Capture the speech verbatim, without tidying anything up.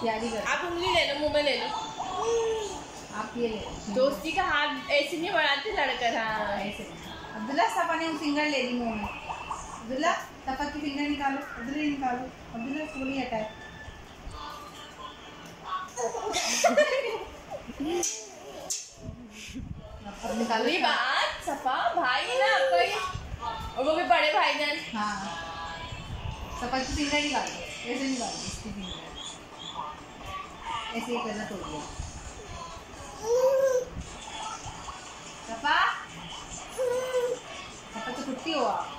आप उंगली ले लो, मुँह में ले लो, आप ये ले। दोस्ती का हाथ ऐसे नहीं बढ़ाते लड़कर। हाँ ऐसे। अब्दुल्ला सपा ने फिंगर ले ली मुँह में। अब्दुल्ला सपा की फिंगर निकालो, अब्दुल्ला निकालो, अब्दुल्ला पूरी हटाए। निकालो ये बात सपा भाई ना आपका ये, और वो भी बड़े भाई जान। हाँ सपा की फिंगर निकालो, ऐसे निकालो इसकी फिंगर, ऐसे ही करना तोड़ दिया। सपा सपा तो कुत्ती हो आप।